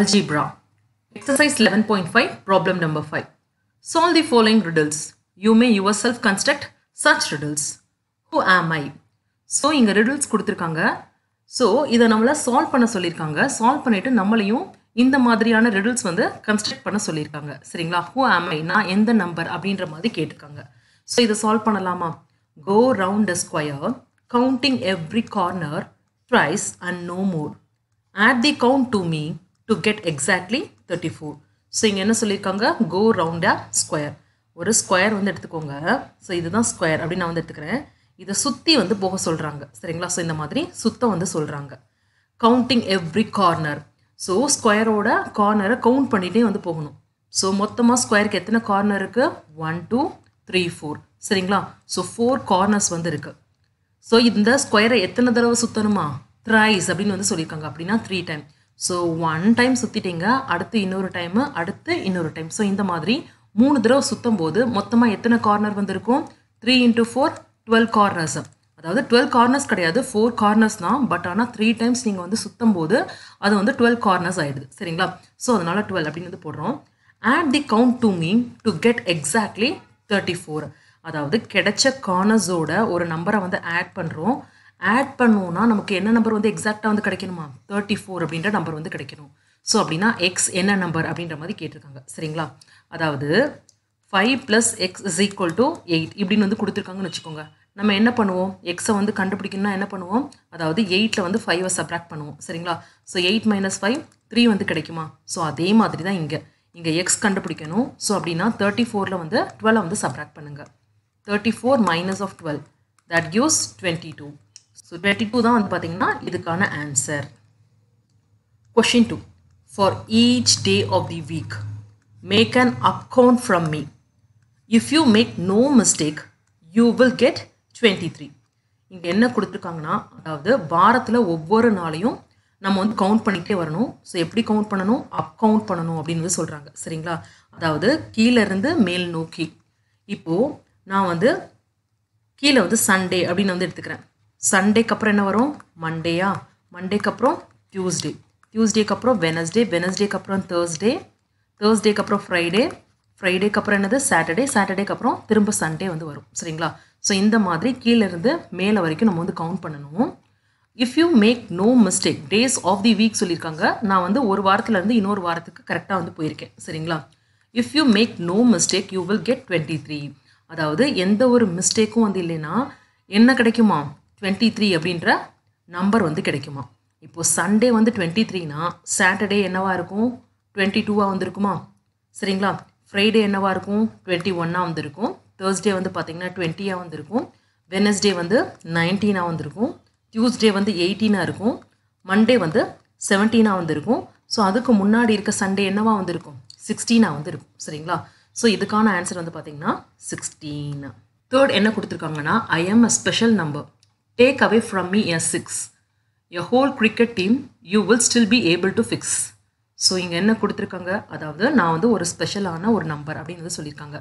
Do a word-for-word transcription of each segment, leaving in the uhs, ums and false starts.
Algebra. Exercise eleven point five, problem number five. Solve the following riddles. You may yourself construct such riddles. Who am I? So, inga riddles kuduthirukanga. So, idha namala solve panna sollirukanga. Solve pannittu nammalayum indha madriyana riddles vandu construct panna sollirukanga. Seringla, who am I? Na endha number abindra maadhiri ketukanga. So, idha solve pannalama. Go round a square, counting every corner twice and no more. Add the count to me to get exactly thirty-four. So, inga enna sollirukanga? Go round a square. One square vandu edutukonga. So, idha square abdi na vandu edutukuren. This is சுத்தி வந்து போக சொல்றாங்க சரிங்களா so இந்த மாதிரி சுத்த வந்து சொல்றாங்க counting every corner so square ஓட corner கவுண்ட் பண்ணிட்டே வந்து போகணும் so மொத்தமா square க்கு எத்தனை corner இருக்கு one two three four சரிங்களா so four corners வந்து இருக்கு so இந்த ஸ்கொயரை எத்தனை தடவை சுத்தணுமா thrice அப்படினு வந்து சொல்லிருக்காங்க அப்படினா three time so one time சுத்திட்டீங்க அடுத்து இன்னொரு டைம் அடுத்து இன்னொரு டைம் so இந்த மாதிரி மூணு தடவை சுத்தும்போது மொத்தமா எத்தனை corner வந்திருக்கும் three into four twelve corners. அதாவது twelve corners கிடையாது four corners தான் பட் ஆனா three times நீங்க வந்து சுத்தும்போது அது வந்து twelve corners ஆயிடுது சரிங்களா சோ அதனால twelve அப்படி வந்து போடுறோம் add the count to me to get exactly thirty-four அதாவது கிடைச்ச corners ஓட ஒரு நம்பரை வந்து ஆட் பண்றோம் ஆட் பண்ணோம்னா நமக்கு என்ன நம்பர் வந்து எக்ஸாக்ட்டா வந்து கிடைக்கணுமா thirty-four அப்படிங்கற நம்பர் வந்து கிடைக்கணும் சோ அப்படினா x என்ன நம்பர் அப்படிங்கற மாதிரி கேட்டிருக்காங்க சரிங்களா அதாவது five plus x is equal to eight. இப்படின்னு வந்து கொடுத்திருக்காங்கன்னு வெச்சுக்கோங்க. நம்ம என்ன பண்ணுவோம்? x-ஐ வந்து கண்டுபிடிக்கணும்னா என்ன பண்ணுவோம்? அதாவது eight ல வந்து five-ஐ subtract பண்ணுவோம். சரிங்களா? So eight minus five three வந்து கிடைக்குமா? So அதே மாதிரி தான் இங்க. இங்க x கண்டுபிடிக்கணும். So அப்படினா thirty-four ல வந்து twelve-ஐ வந்து subtract பண்ணுங்க. thirty-four minus of twelve that gives twenty-two. So twenty-two தான் வந்து பாத்தீங்கன்னா இதுக்கான answer. Question two. For each day of the week, make an account from me. If you make no mistake, you will get twenty-three. இங்க என்ன கொடுத்திருக்காங்கன்னா அதாவது வாரத்துல ஒவ்வொரு நாளையும் நம்ம வந்து கவுண்ட் பண்ணிட்டே வரணும். சோ எப்படி கவுண்ட் பண்ணனும்? அப் கவுண்ட் பண்ணனும் அப்படினு சொல்றாங்க. சரிங்களா? அதாவது கீழ இருந்து மேல் நோக்கி. இப்போ நான் வந்து கீழ வந்து சண்டே அப்படினு வந்து எடுத்துக்கிறேன். சண்டேக்கு அப்புறம் என்ன வரும்? மண்டேயா. மண்டேக்கு அப்புறம் டியூஸ்டே. டியூஸ்டேக்கு அப்புறம் வெனஸ்டே, வெனஸ்டேக்கு அப்புறம் Thursday. Thursday kapra Friday, Friday kapra another Saturday, Saturday kapra திரும்ப Sunday வந்து வரும் சரிங்களா சோ இந்த மாதிரி கீழ இருந்து மேல வரைக்கும் நம்ம வந்து கவுண்ட் பண்ணனும் if you make no mistake days of the week சொல்லிருக்காங்க நான் வந்து ஒரு வாரத்துல இருந்து இன்னொரு வாரத்துக்கு கரெக்ட்டா வந்து போயிருக்கேன் சரிங்களா if you make no mistake you will get twenty-three அதாவது எந்த ஒரு மிஸ்டேக்கும் வந்து இல்லனா என்ன கிடைக்குமா twenty-three அப்படிங்கற நம்பர் வந்து கிடைக்குமா இப்போ Sunday வந்து twenty-three னா Saturday என்னவா இருக்கும் twenty-two-ஆ வந்திருக்குமா சரிங்களா Friday என்னவா இருக்கும் twenty-one-ஆ வந்திருக்கும் Thursday வந்து பாத்தீங்கன்னா twenty-ஆ வந்திருக்கும் Wednesday வந்து nineteen-ஆ வந்திருக்கும் Tuesday வந்து eighteen-ஆ இருக்கும் Monday வந்து seventeen-ஆ வந்திருக்கும் சோ அதுக்கு முன்னாடி இருக்க Sunday என்னவா வந்திருக்கும் sixteen-ஆ வந்திருக்கும் சரிங்களா சோ இதுக்கான ஆன்சர் வந்து பாத்தீங்கன்னா sixteen third என்ன கொடுத்திருக்காங்கன்னா I am a special number take away from me a six your whole cricket team you will still be able to fix So, இங்க என்ன கொடுத்திருக்காங்க அதாவது நான் வந்து ஒரு ஸ்பெஷலான ஒரு நம்பர் அப்படினு சொல்லிருக்காங்க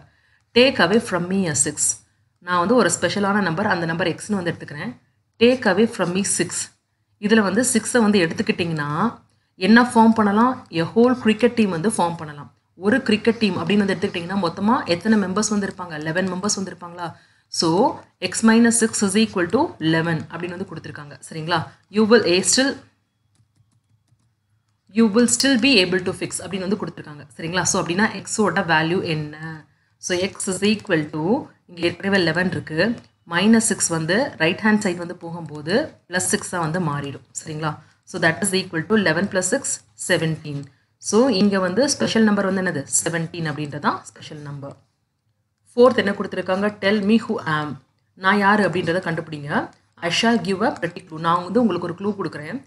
take away from me a six நான் வந்து ஒரு ஸ்பெஷலான நம்பர் அந்த நம்பர் x னு வந்து எடுத்துக்கிறேன் take away from me six இதுல வந்து six-ஐ வந்து எடுத்துக்கிட்டீங்கன்னா என்ன ஃபார்ம் பண்ணலாம் a whole cricket team வந்து ஃபார்ம் பண்ணலாம் ஒரு cricket team அப்படினு வந்து எடுத்துக்கிட்டீங்கன்னா மொத்தமா எத்தனை மெம்பர்ஸ் வந்து இருப்பாங்க eleven மெம்பர்ஸ் வந்து இருப்பாங்களா so x minus six is equal to eleven அப்படினு வந்து கொடுத்திருக்காங்க சரிங்களா you will a still you will still be able to fix அப்படினு வந்து கொடுத்திருக்காங்க சரிங்களா சோ அப்படினா x ஓட வேல்யூ என்ன so x is equal to இங்க ஏற்கனவே eleven இருக்கு minus six வந்து ரைட் ஹேண்ட் சைடு வந்து போகும்போது plus six-ஆ வந்து மாறிடும் சரிங்களா so that is equal to eleven plus six seventeen so இங்க வந்து ஸ்பெஷல் நம்பர் வந்து என்னது seventeen அப்படிங்கறது தான் ஸ்பெஷல் நம்பர் fourth என்ன கொடுத்திருக்காங்க tell me who I am நான் யார் அப்படிங்கறத கண்டுபிடிங்க I shall give a pretty clue நான் வந்து உங்களுக்கு ஒரு க்ளூ கொடுக்கிறேன்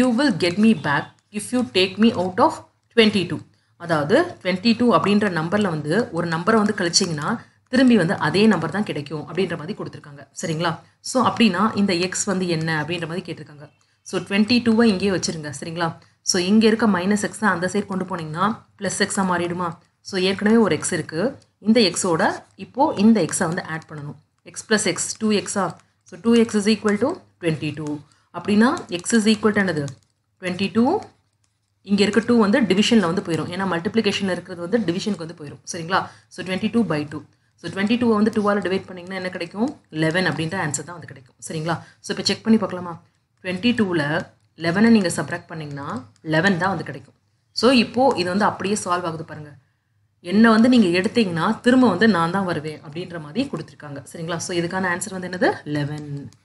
you will get me back if you take me out of twenty-two அதாவது twenty-two அப்படிங்கற நம்பர்ல வந்து ஒரு நம்பரை வந்து கழிச்சீங்கனா திரும்பி வந்து அதே நம்பர் தான் கிடைக்கும் அப்படிங்கற மாதிரி கொடுத்திருக்காங்க சரிங்களா சோ அப்படினா இந்த x வந்து என்ன அப்படிங்கற மாதிரி கேட்டிருக்காங்க சோ twenty-two-ஐ இங்கேயே வச்சிருங்க சரிங்களா சோ இங்க இருக்க minus x அந்த சைடு கொண்டு போனீங்கனா plus six ஆ மாறிடுமா சோ ஏற்கனவே ஒரு x இருக்கு இந்த x ஓட இப்போ இந்த x வந்து ஆட் பண்ணனும் x plus x two x ஆ so two x is equal to twenty-two அப்படினா x is equal to என்னது twenty-two இங்க இருக்க two வந்து டிவிஷன்ல வந்து போயிடும் ஏனா மல்டிப்ளிகேஷன் இருக்குது வந்து டிவிஷனுக்கு வந்து போயிடும் சரிங்களா so twenty-two by two so twenty-two வந்து two ஆல டிவைட் பண்ணீங்கன்னா என்ன கிடைக்கும் eleven அப்படிங்கற ஆன்சர் தான் வந்து கிடைக்கும் சரிங்களா so இப்போ செக் பண்ணி பார்க்கலாமா twenty-two ல eleven நீங்க சப்ட்ராக்ட் பண்ணீங்கன்னா eleven தான் வந்து கிடைக்கும் so இப்போ இது வந்து அப்படியே சால்வ் ஆகுது பாருங்க என்ன வந்து நீங்க எடுத்தீங்கன்னா திரும்ப வந்து நான் தான் வருவேன் அப்படிங்கற மாதிரி கொடுத்திருக்காங்க சரிங்களா so இதுக்கான ஆன்சர் வந்து என்னது eleven